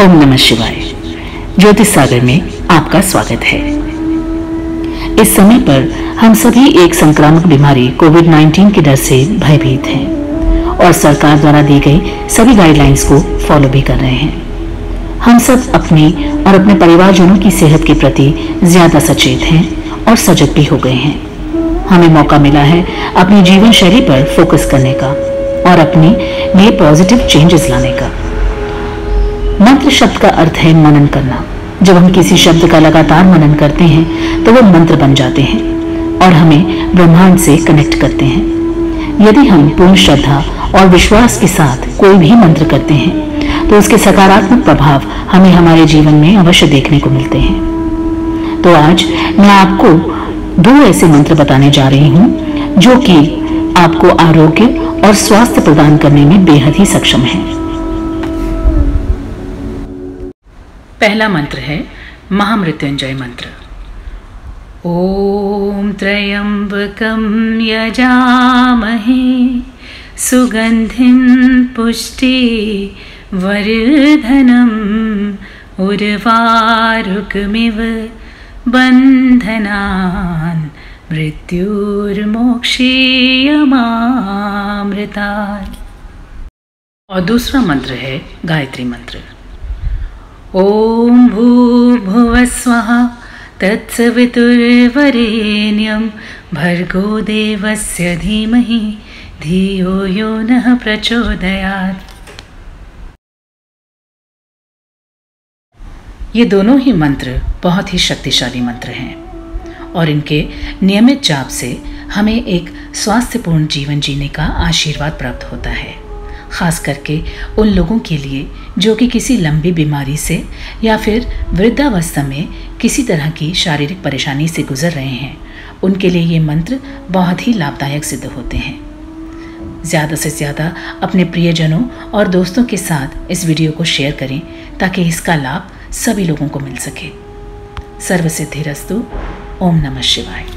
ओम नमः शिवाय। ज्योतिष सागर में आपका स्वागत है। इस समय पर हम सभी एक संक्रामक बीमारी कोविड-19 के डर से भयभीत हैं और सरकार द्वारा दी गई सभी गाइडलाइंस को फॉलो भी कर रहे हैं। हम सब अपने और अपने परिवारजनों की सेहत के प्रति ज्यादा सचेत हैं और सजग भी हो गए हैं। हमें मौका मिला है अपनी जीवन शैली पर फोकस करने का और अपने लिए पॉजिटिव चेंजेस लाने का। मंत्र शब्द का अर्थ है मनन करना। जब हम किसी शब्द का लगातार मनन करते हैं तो वो मंत्र बन जाते हैं और हमें ब्रह्मांड से कनेक्ट करते हैं। यदि हम पूर्ण श्रद्धा और विश्वास के साथ कोई भी मंत्र करते हैं तो उसके सकारात्मक प्रभाव हमें हमारे जीवन में अवश्य देखने को मिलते हैं। तो आज मैं आपको 2 ऐसे मंत्र बताने जा रही हूँ जो कि आपको आरोग्य और स्वास्थ्य प्रदान करने में बेहद ही सक्षम है। पहला मंत्र है महामृत्युंजय मंत्र। ओम त्रयंबकं यजामहे सुगंधिं पुष्टि वर्धनम उर्वारुकमिव बंधनान् मृत्युर्मोक्षीयमामृतात्। और दूसरा मंत्र है गायत्री मंत्र। ओम भूर्भुवः स्वः तत्सवितुर्वरेण्यं भर्गो देवस्य धीमहि धियो यो नः प्रचोदयात्। ये दोनों ही मंत्र बहुत ही शक्तिशाली मंत्र हैं और इनके नियमित जाप से हमें एक स्वास्थ्यपूर्ण जीवन जीने का आशीर्वाद प्राप्त होता है, खास करके उन लोगों के लिए जो कि किसी लंबी बीमारी से या फिर वृद्धावस्था में किसी तरह की शारीरिक परेशानी से गुजर रहे हैं। उनके लिए ये मंत्र बहुत ही लाभदायक सिद्ध होते हैं। ज़्यादा से ज़्यादा अपने प्रियजनों और दोस्तों के साथ इस वीडियो को शेयर करें ताकि इसका लाभ सभी लोगों को मिल सके। सर्वसिद्धिरस्तु। ओम नमः शिवाय।